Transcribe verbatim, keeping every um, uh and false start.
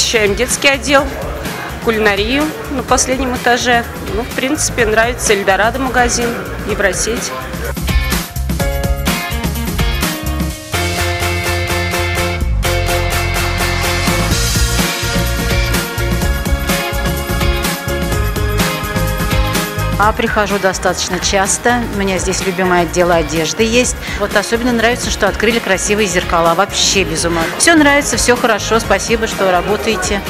посещаем детский отдел, кулинарию на последнем этаже. Ну, в принципе, нравится Эльдорадо магазин, Евросеть. А прихожу достаточно часто. У меня здесь любимое отдел одежды есть. Вот особенно нравится, что открыли красивые зеркала. Вообще без ума. Все нравится, все хорошо. Спасибо, что работаете.